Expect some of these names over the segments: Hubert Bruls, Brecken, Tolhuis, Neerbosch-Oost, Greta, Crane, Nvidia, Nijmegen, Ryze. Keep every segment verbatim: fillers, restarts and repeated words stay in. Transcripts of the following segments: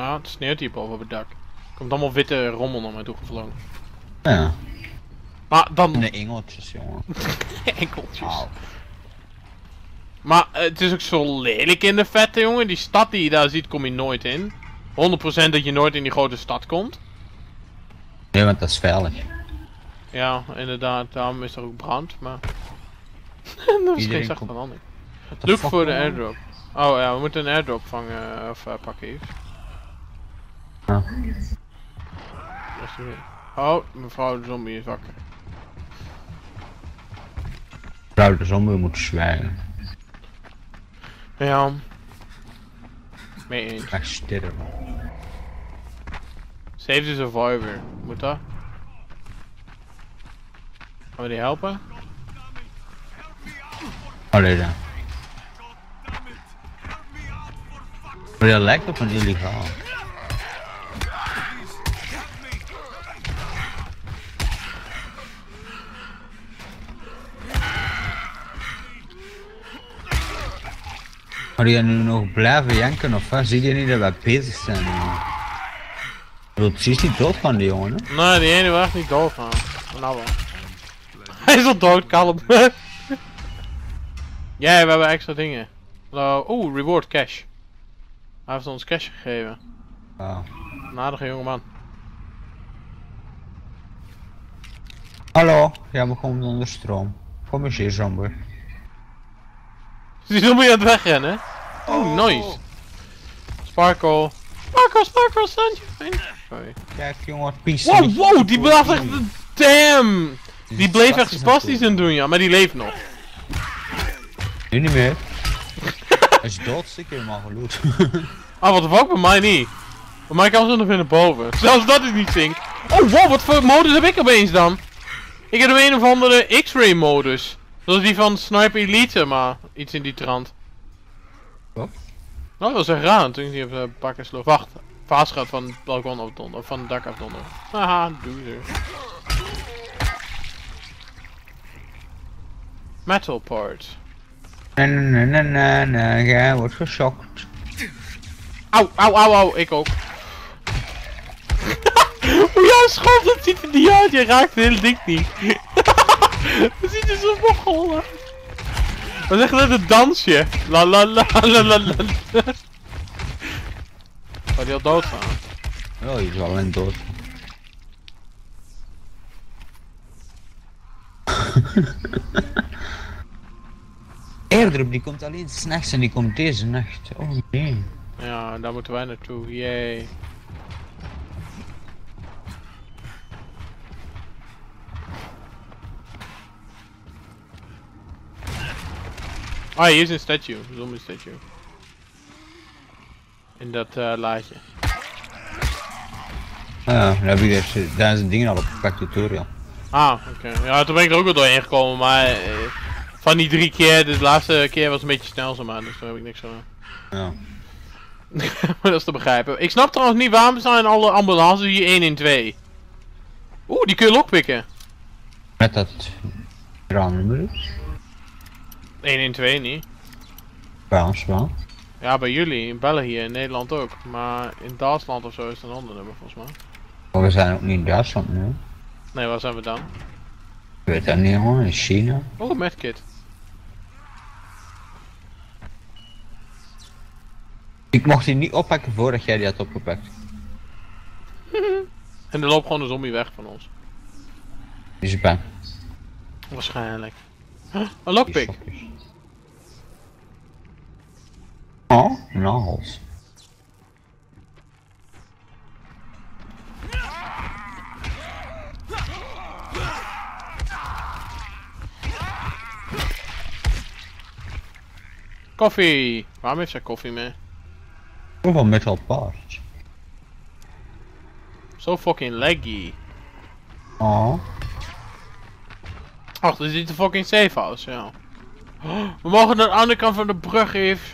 Ah, het sneeuwt hier boven op het dak. Komt allemaal witte rommel naar mij toe gevlogen. Ja. Maar dan... Nee, engeltjes, jongen. Engeltjes. Wow. Maar uh, het is ook zo lelijk in de vette, jongen. Die stad die je daar ziet, kom je nooit in. honderd procent dat je nooit in die grote stad komt. Nee, want dat is veilig. Ja, inderdaad. Daarom is er ook brand, maar... dat is geen zachte verandering. Look voor de airdrop. Oh ja, we moeten een airdrop vangen of uh, pakken even. Ja. Oh, mevrouw de zombie is wakker. Mevrouw de zombie moet zwijgen. Ja. Mee eens. Ik ga sterren. Save the survivor. Moet dat? Gaan we die helpen? Oh nee, ja. Maar dat lijkt op een illegaal. Zou je nu nog blijven janken of wat? Zie je niet dat wij bezig zijn? Wil precies niet dood van die jongen? Hè? Nee, die ene wil echt niet dood van. Nou wel. Hij is al dood, kalm. Jij, yeah, we hebben extra dingen. Hallo. Oeh, reward cash. Hij heeft ons cash gegeven. Wow. Een aardige jongeman. Hallo, ja, we komen onder stroom. Kom eens hier, zombie. Die zombie aan het wegrennen. Oh, oh, nice. Sparkle. Sparkle, Sparkle, stand je. Sorry. Kijk jongen, peace. Wow, wow, die bleef echt... Damn! Die bleef echt spastisch aan doen, ja, maar die leeft nog. Nu niet meer. Als je dood, stik je helemaal geloot. Ah, wat de fuck, bij mij niet. Bij mij kan ze nog weer naar boven. Zelfs dat is niet zink. Oh, wow, wat voor modus heb ik opeens dan? Ik heb een of andere X-ray modus. Dat is die van Sniper Elite, maar iets in die trant. Wat? Nou, dat was een raar toen ik die op de bakken sloeg. Wacht, vaas gaat van het balkon afdonderen, of van het dak afdonderen. Haha, doezer. Metal part. Na na na na na, jij wordt geschokt. Au, au, au, au, ik ook. Hoe jouw schot, dat ziet er niet uit, je raakt het hele ding niet. Dat ziet er zo begonnen. Wat is echt het dansje? La la la la la la. Zou die al dood gaan? Ja, die is wel alleen dood. Airdrop die komt alleen s'nachts en die komt deze nacht. Oh nee. Ja, daar moeten wij naartoe. Yay. Ah, hier is een statue, een zombie statue. In dat uh, laadje. Ja, daar heb ik echt, daar is een ding al op gepakt tutorial. Ah, oké. Okay. Ja, toen ben ik er ook wel doorheen gekomen, maar eh, van die drie keer, de laatste keer was een beetje snel zo maar, dus daar heb ik niks aan. Ja. Maar dat is te begrijpen. Ik snap trouwens niet waarom staan alle ambulances hier één in twee. Oeh, die kun je lockpicken. Met dat raam. één in twee niet. Bij ons wel. Ja, bij jullie, in België, in Nederland ook. Maar in Duitsland of zo is het een ander nummer volgens mij. Maar we zijn ook niet in Duitsland nu. Nee, waar zijn we dan? Ik weet dat niet hoor, in China. Oh, medkit. Ik mocht die niet oppakken voordat jij die had opgepakt. En er loopt gewoon een zombie weg van ons. Die is bang. Waarschijnlijk. Huh? Een lockpick? Oh, nagels. Koffie! Waarom heeft zij koffie mee? Hoeveel metal parts? Zo fucking laggy. Oh. Ach, dit is de fucking safehouse, ja. Oh, we mogen naar de andere kant van de brug even.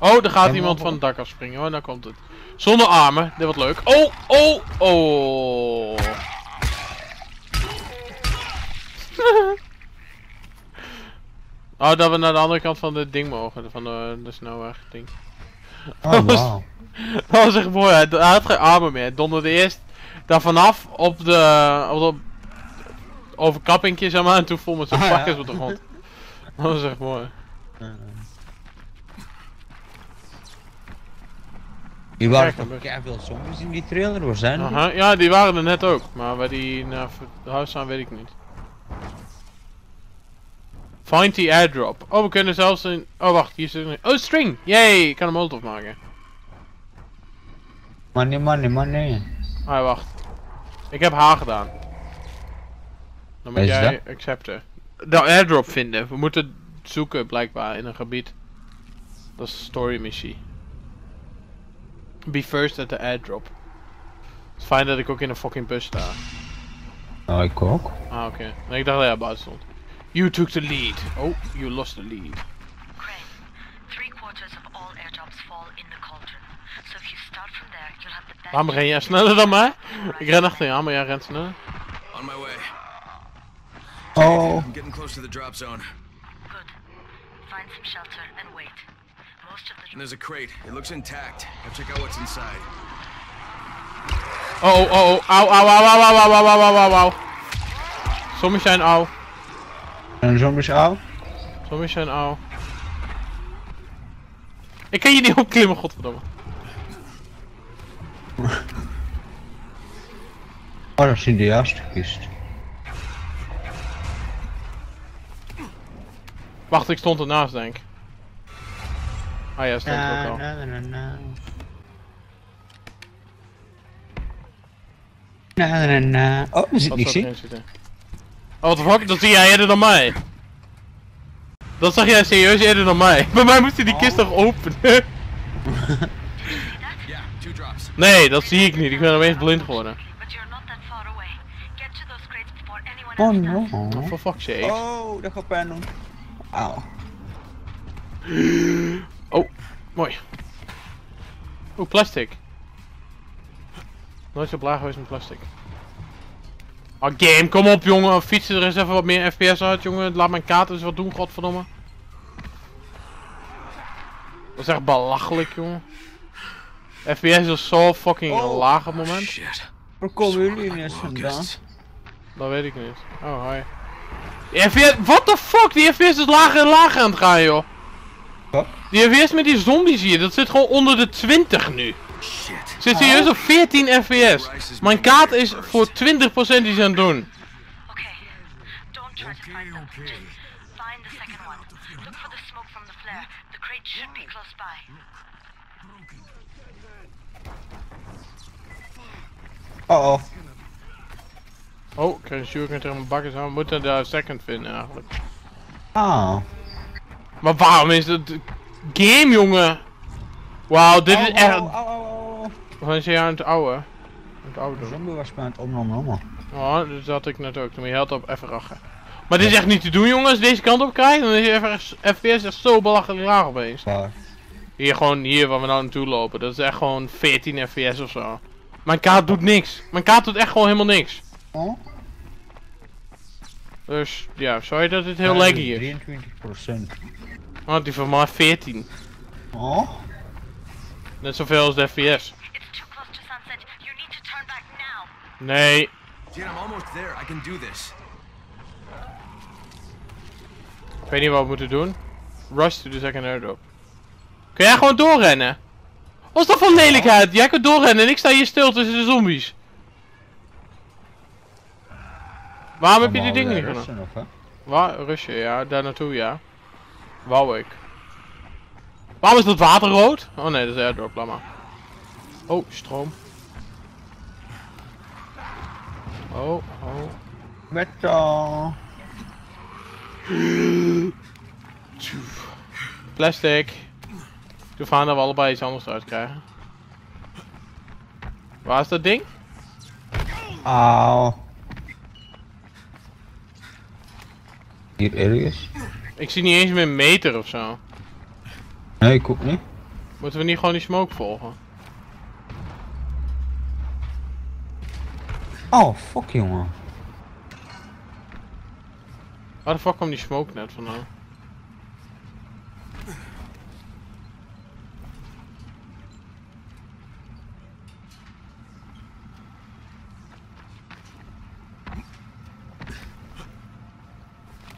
Oh, er gaat iemand van het dak afspringen. Oh, daar komt het. Zonder armen, dit wordt leuk. Oh, oh, oh. Oh, dat we naar de andere kant van het ding mogen, van de, de snelweg ding. Oh, dat, was, wow. dat was echt mooi, hij had geen armen meer. Het donderde eerst daar vanaf op de, op de overkappingje, zeg maar, en toen vol met zijn ah, pakjes ja. op de grond. Dat was echt mooi. Die waren toch veel zombies in die trailer, waar zijn uh-huh. die? Ja, die waren er net ook, maar waar die naar het huis staan weet ik niet. Find the airdrop. Oh, we kunnen zelfs een... Oh, wacht, hier zit een... Oh, string! Yay! Ik kan een molotov maken. Money, money, money. Ah, wacht. Ik heb haar gedaan. Dan moet jij accepten. De airdrop vinden. We moeten zoeken, blijkbaar, in een gebied. Dat is story missie. Be first at the airdrop. Het is fijn dat ik ook in een fucking bus sta. Nou, ik ook. Ah, oké. Okay. Nee, ik dacht dat jij buiten stond. You took the lead. Oh, you lost the lead. Crane, three quarters of all airdrops fall in the cauldron. So if you start from there, you'll have the best. Waarom ren jij sneller dan mij? Ik ren achter jou, maar jij rent sneller. On my way. Oh. I'm getting close to the drop zone. Good. Find some shelter and wait. Most of the. And there's a crate. It looks intact. I'll check out what's inside. Oh, oh, oh, ow, ow, ow, ow, ow, ow, ow, ow, ow, ow. Sommigen zijn oud. En zombies auw? Zombies zijn auw. Ik kan je niet opklimmen, godverdomme. Oh, dat is in de juiste kist. Wacht, ik stond ernaast, denk ik. Ah ja, stond er ook al. Na, na, na. Na, na, na. Oh, er zit niks in. Oh, what the fuck? Dat zie jij eerder dan mij. Dat zag jij serieus eerder dan mij. Bij mij moest hij die kist toch openen. Nee, dat zie ik niet. Ik ben opeens blind geworden. Oh no. Oh, for fuck's sake. Oh, dat gaat pijn doen. Auw. Oh, mooi. Oeh, plastic. Nooit zo blij geweest met plastic. Oh, game, kom op jongen, fietsen er eens even wat meer F P S uit jongen, laat mijn kaart eens wat doen, godverdomme. Dat is echt belachelijk jongen. F P S is zo fucking oh, laag op het moment. Waar komen jullie ineens vandaan? Dat weet ik niet. Oh, hi. Die F P S, what the fuck, die F P S is lager en lager aan het gaan joh. Wat? Die F P S met die zombies hier, dat zit gewoon onder de twintig nu. Shit. Zit serieus op veertien F P S. Mijn kaart is voor twintig procent die ze aan het doen. Oh oh. Oh, ik kan er een bakken aan. We moeten de second vinden eigenlijk. Ah. Oh. Maar waarom is dat game jongen? Wauw, dit is echt... We zijn aan het ouwe. Aan het oude doen. Zombie was bij het omhoog. Oh, dat zat ik net ook. Toen je helpt op even rachen. Maar dit is echt niet te doen jongens. Als je deze kant op krijgt, dan is je F P S echt zo belachelijk laag opeens. Hier gewoon, hier waar we nou naartoe lopen. Dat is echt gewoon veertien F P S of zo. Mijn kaart doet niks. Mijn kaart doet echt gewoon helemaal niks. Oh? Dus, ja, sorry dat dit heel ja, laggy is. drieëntwintig procent. Oh, die van mij veertien. Oh? Net zoveel als de F P S. Nee. Ik weet niet wat we moeten doen. Rush to the second airdrop. Kun jij gewoon doorrennen? Wat is dat voor lelijkheid? Jij kunt doorrennen en ik sta hier stil tussen de zombies. Waarom heb je die dingen niet gedaan? Waar? Rusje, ja. Daar naartoe, ja. Wou ik. Waarom is dat water rood? Oh nee, dat is airdrop, laat maar. Oh, stroom. Oh, oh. Metal. Plastic. Ik doe aan dat we allebei iets anders uit krijgen. Waar is dat ding? Auw. Hier ergens? Ik zie niet eens meer een meter ofzo. Nee, ik ook niet. Moeten we niet gewoon die smoke volgen? Oh, fuck jongen. Waar de fuck kwam die smoke net vandaan?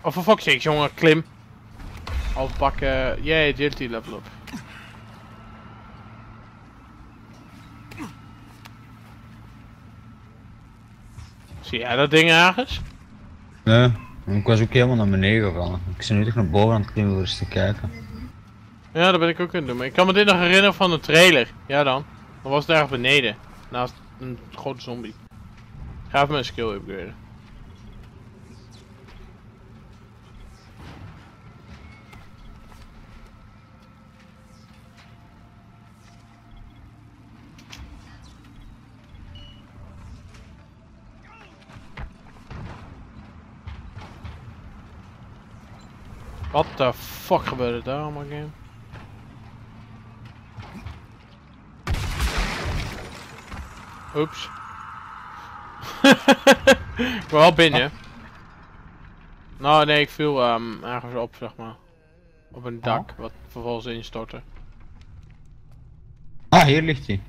Oh, voor fuck's sake, jongen, klim. Of bakken. Jee, yeah, agility level up. Zie jij dat ding ergens? Nee, ik was ook helemaal naar beneden gevallen. Ik zit nu echt naar boven aan het klimmen om eens te kijken. Ja, dat ben ik ook kunnen doen, maar ik kan me dit nog herinneren van de trailer. Ja dan. Dan was het ergens beneden. Naast een grote zombie. Ik ga even mijn skill upgraden. What the fuck gebeurde daar allemaal in? Oeps. Ik ben wel binnen. Nou nee, ik viel um, ergens op, zeg maar. Op een dak, wat vervolgens instortte. Ah, hier ligt hij.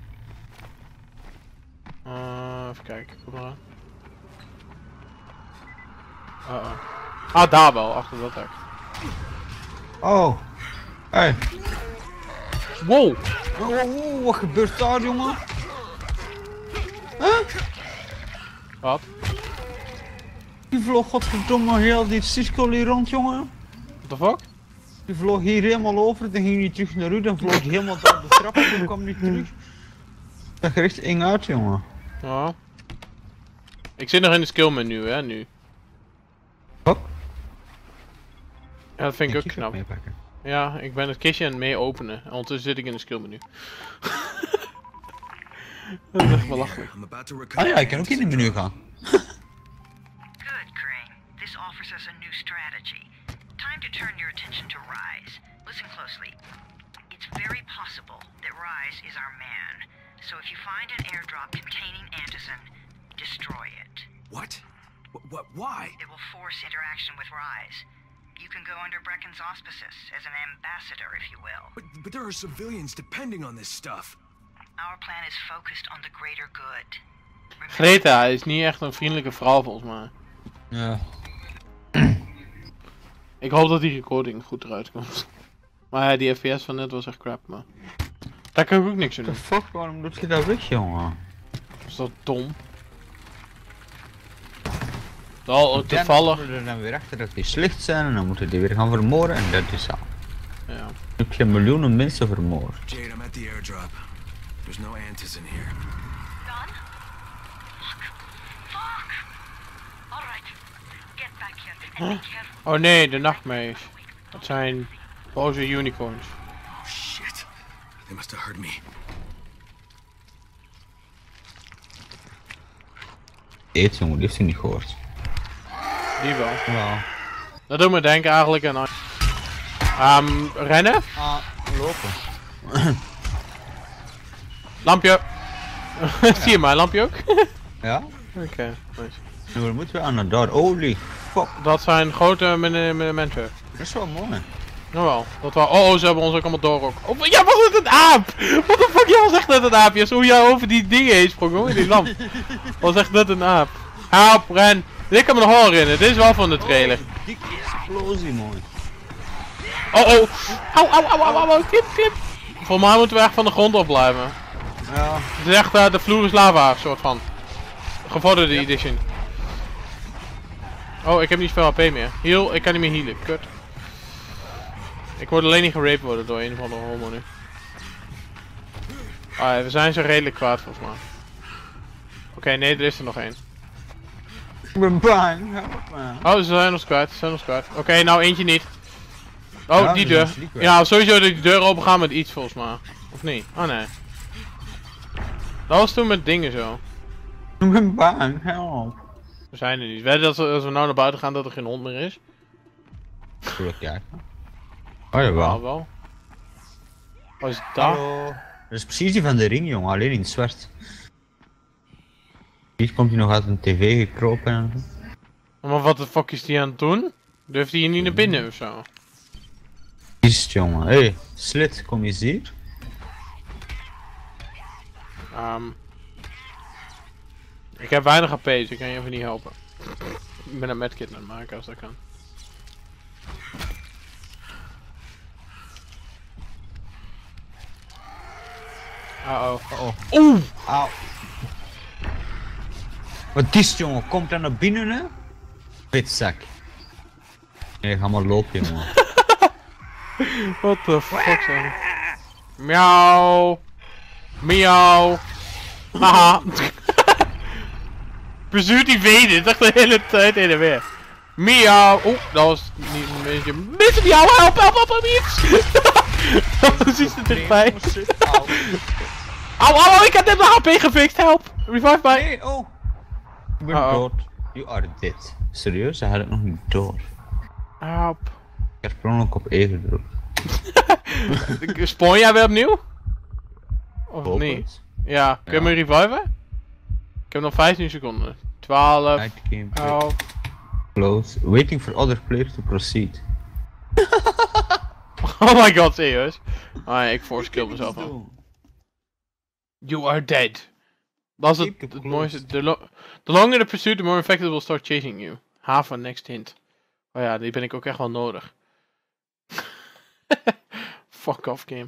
Uh, even kijken, kom maar aan. Uh -oh. Ah, daar wel, achter dat dak. Oh, hey. Wow. Wow, wow, wow, wat gebeurt daar, jongen? Huh? Wat? Die vloog godverdomme heel dit cirkel hier rond, jongen. What the fuck? Die vloog hier helemaal over, dan ging hij terug naar u, dan vloog hij helemaal door de trap en toen kwam hij terug. Dat ging echt eng uit, jongen. Ja. Ik zit nog in de skill menu, hè, nu. Wat? Ja, dat vind ik ook knap. Ja, ik ben het kistje aan het mee openen. Ondertussen zit ik in de skill menu. Dat is echt belachelijk. Ah ja, ik kan ook in het menu gaan. Good, Crane. This offers us a new strategy. Time to turn your attention to Ryze. Listen closely. It's very possible that Ryze is our man. So if you find an airdrop containing Anderson, destroy it. What? What? Why? It will force interaction with Ryze. You can go under Brecken's auspices as an ambassador, if you will. But, but there are civilians depending on this stuff. Our plan is focused on the greater good. Remember, Greta is niet echt een vriendelijke vrouw, volgens mij. Ja. Ik hoop dat die recording goed eruit komt. Maar ja, die F P S van net was echt crap, maar... Daar kan ik ook niks aan doen. What the fuck, waarom doet je dat weg, jongen? Is dat dom? Al toevallig. Dan moeten we er dan weer achter dat die slecht zijn en dan moeten die weer gaan vermoorden en dat is al. Ja. Ik heb miljoenen mensen vermoord. Jade, I'm at the airdrop. There's no antis in here. Done? Fuck. Fuck. Alright. Get back here. And be careful. Oh nee, de nachtmees. Dat zijn boze unicorns. Oh shit. They must have heard me. Dit jongen, die heeft hij niet gehoord. Die wel. Ja. Dat doet me denken eigenlijk aan... Um, rennen? Ah, uh, lopen. Lampje! Ja. Zie je mijn lampje ook? Ja. Oké, okay, nice. Nu we moeten we aan de dood. Holy fuck. Dat zijn grote mensen. Dat is wel mooi. Nou wel. Dat wel. Oh, oh, ze hebben ons ook allemaal door ook. Oh, ja, was het een aap? What the fuck, jij was echt net een aapje. Hoe jij over die dingen heen sprong, hoor. Die lamp. Was echt net een aap. Aap, ren! Dit kan me nog horen in, dit is wel van de trailer. Oh, dikke explosie, mooi. Oh, oh. Au, au, au, au, au, kip, kip. Voor mij moeten we echt van de grond op blijven. Ja. Het is echt, uh, de vloer is lava, soort van. Gevorderde yep. Edition. Oh, ik heb niet veel H P meer. Heal, ik kan niet meer healen, kut. Ik word alleen niet geraped worden door een van de homo nu. Ah, ja, we zijn zo redelijk kwaad, volgens mij. Oké, okay, nee, er is er nog één. Ik ben bang, help me. Oh, ze zijn ons kwijt, ze zijn ons kwijt. Oké, okay, nou eentje niet. Oh, ja, die deur. Ja, sowieso dat die deur open gaan met iets volgens mij. Of niet? Oh nee. Dat was toen met dingen zo. Ik ben bang, help. We zijn er niet. Weet je dat we, als we nou naar buiten gaan dat er geen hond meer is? Gelukkig kijken. Oh jawel. Oh, wel. Wat is dat? Dat is precies die van de ring, jongen, alleen in het zwart. Hier komt hij nog uit een tv gekropen en... Maar wat de fuck is die aan het doen? Durft hij hier niet naar binnen ofzo? Is jongen, hé, hey, slit, kom eens hier. Um, ik heb weinig H P, dus ik kan je even niet helpen. Ik ben een medkit aan het maken als dat kan. Uh-oh. Uh-oh. Oeh! Au. Wat is het, jongen? Komt daar naar binnen, hè? Pitzak. Nee, ga maar lopen, jongen. What the fuck, zeg. Miauw. Miauw. Haha. Bezuurt die veden, dacht de hele tijd heen en weer. Miauw. Oeh, dat was niet een beetje. Mensen, miauw, help, help, help, help, iets. Dat is er dichtbij. Au, au, ik heb net mijn H P gefixt, help. Revive mij. Nee, oh. Ik ben uh-oh. dood. You are dead. Serieus, hij had het nog niet door. Help. Ik heb per ongeluk op E gedrukt. Spawn jij weer opnieuw? Of Bobert? Niet? Ja, kun je ja. me reviven? Ik heb nog vijftien seconden. twaalf. twaalf. Close. Waiting for other players to proceed. Oh my god, serieus? Ah ja, ik force kill mezelf al. You are dead. Dat is het, het mooiste. The, lo the longer the pursuit, the more effective will start chasing you. H van next hint. Oh ja, die ben ik ook echt wel nodig. Fuck off, game.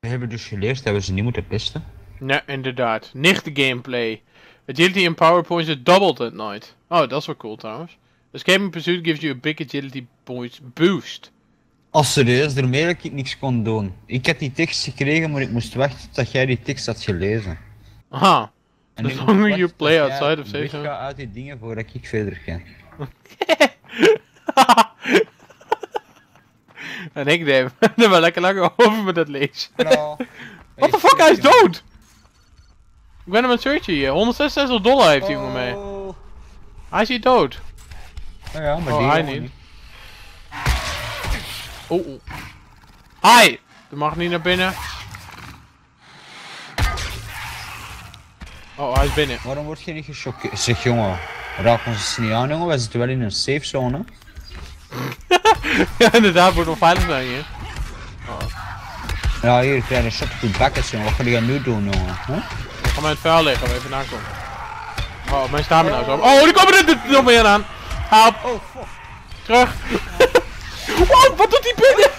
We hebben dus geleerd dat we ze niet moeten pesten. Nee, inderdaad. Nicht gameplay. Agility and power points are doubled at night. Oh, dat is wel cool trouwens. Escaping pursuit gives you a big agility points boost. Als serieus, daarmee dat ik niks kon doen. Ik had die tekst gekregen, maar ik moest wachten tot jij die tekst had gelezen. Aha. En as long as you play outside of safe. Ik ga uit die dingen voordat ik verder ga. En ik neem er wel lekker langer over met dat lees. No. What the fuck, hij is dood! Ik ben hem aan het searchen hier. honderdzesenzestig dollar heeft hij oh. me mee. Hij is hier dood. Oh ja, maar oh, hij niet. Oh, oh. Hi! Dat mag niet naar binnen. Oh, hij is binnen. Waarom word je niet gechoqueerd? Zeg jongen, raak ons niet aan jongen, wij zitten wel in een safe zone. Ja, inderdaad, wordt nog veilig zijn hier. Oh. Ja, hier, kleine shot op de buckets jongen, wat ga je nu doen jongen? Huh? Ik ga mij in het vuil liggen, even nakomen. Oh, mijn stamina is op. Oh, die komen er nog meer aan! Help! Oh, fuck. Terug! Wow, wat doet die binnen?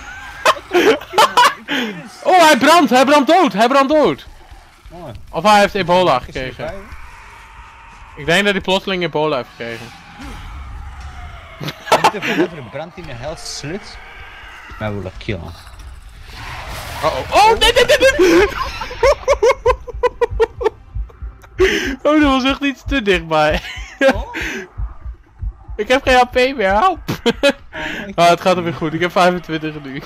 Oh, hij brandt, hij brandt dood, hij brandt dood. Mooi. Of hij heeft ebola gekregen. Ik denk dat hij plotseling ebola heeft gekregen. Ik heb een verbrand in de hel slut. Maar we willen killen. Oh, oh, nee, nee, nee, nee. Oh, dat was echt iets te dichtbij. Oh. Ik heb geen H P meer, help! Ah, het gaat er weer goed, ik heb vijfentwintig nu.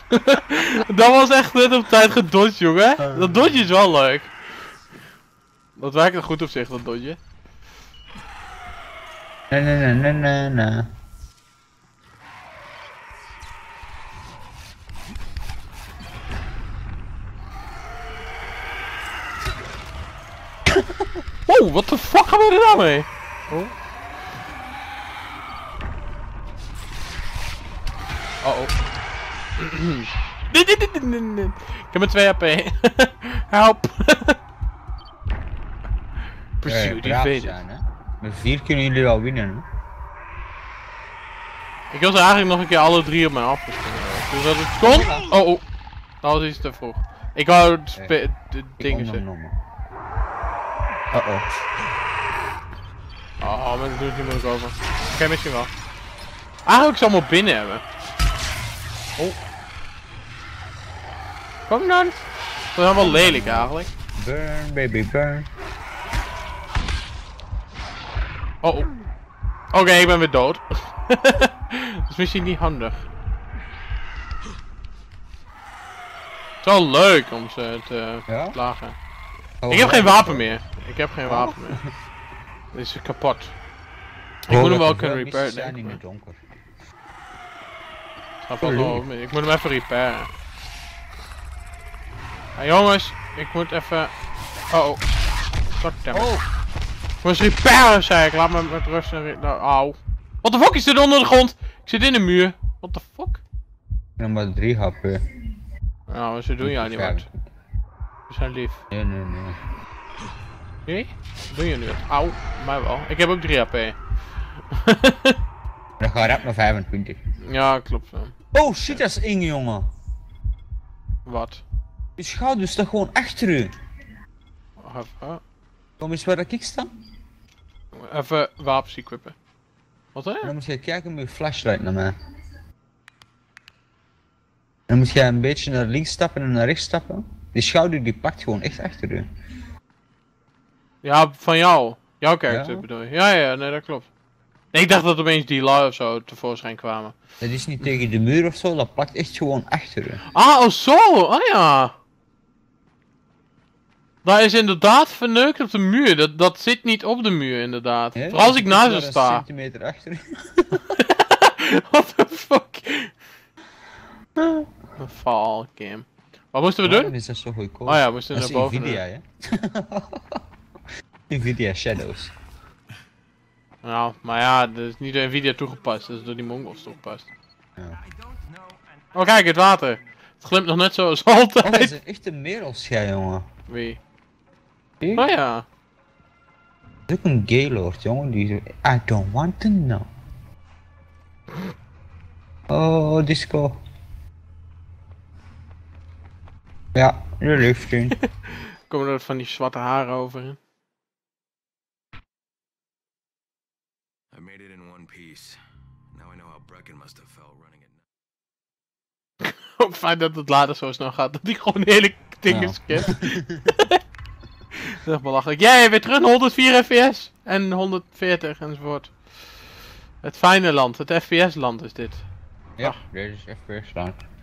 Dat was echt net op tijd gedodged, jongen. Dat dodge is wel leuk. Dat werkt er goed op zich, dat dodge. Nee, nee, nee, nee, nee, nee. Wow, what the fuck gebeurde er nou mee? Oh. Uh-oh. Ik heb maar twee H P. Help. Pursue die veden. Met vier kunnen jullie wel winnen. Hè? Ik wil ze eigenlijk nog een keer alle drie op mijn afgespeeld. Dus dat het kon. Oh, oh. Dat was iets te vroeg. Ik wou het spe de dingen zitten. Uh-oh. Oh, maar dat doe ik niet moeilijk over. Oké, okay, misschien wel. Eigenlijk zou ik ze allemaal binnen hebben. Oh. Kom dan! Dat is wel lelijk eigenlijk. Burn, baby, burn. Oh, oh. Oké, okay, ik ben weer dood. Dat is misschien niet handig. Het is wel leuk om ze te ja? plagen. Oh, ik heb geen wapen meer. Ik heb geen wapen oh. meer. Dit is kapot. Ik oh, moet hem wel kunnen repairen. Zijn in het donker. Oh, ik moet hem even repairen. Hey, jongens, ik moet even. Oh, oh. Goddammit. Oh. Ik moet repairen, zei ik. Laat me met rust. Auw. What the fuck is dit onder de grond? Ik zit in de muur. What the fuck? Ik heb maar drie H P. Nou, maar ze doen jou niet wat. We zijn lief. Nee, nee, nee. Nee? Wat doe je nu? Auw, mij wel. Ik heb ook drie H P. Dan ga je rap naar vijfentwintig. Ja, klopt. Zo. Oh shit, dat is eng, jongen. Wat? Je schaduw staat gewoon achter u. Even. Kom eens waar ik sta. Even wapens equippen. Wat hè? Dan moet jij kijken met je flashlight naar mij. Dan moet jij een beetje naar links stappen en naar rechts stappen. Die schouder die pakt gewoon echt achter u. Ja, van jou. Jouw character ja. bedoel je? Ja, ja, nee, dat klopt. Nee, ik dacht dat opeens die lui of zo tevoorschijn kwamen. Dat is niet tegen de muur of zo, dat plakt echt gewoon achter u. Ah, oh zo! Ah ja! Dat is inderdaad verneukt op de muur, dat, dat zit niet op de muur inderdaad. He, vooral als ik naast hem sta. Een centimeter achter u. What the fuck? Fall, Kim. Wat moesten we doen? Is dat zo goedkoop? Oh ja, we moesten naar boven. Nvidia, hè? Nvidia Shadows. Nou, maar ja, dat is niet door Nvidia toegepast, dat is door die Mongols toegepast. Ja. Oh kijk, het water! Het glimt nog net zoals altijd! Oh, dat is echt een merelschij, jongen. Wie? Ik? Oh ja. Dat is ook een gaylord, jongen, die zegt, I don't want to know. Oh, disco. Ja, de lucht in. Komen er van die zwarte haren over, hè? I made it in one piece. Now I know how Brecken must have felt running it. Ook fijn dat het later zo snel gaat, dat ik gewoon een hele ding is ja. skipt. Dat is belachelijk. Jij yeah, weer terug naar honderdvier F P S en honderdveertig enzovoort. Het fijne land, het F P S land is dit. Ja, ah. Dit is F P S land.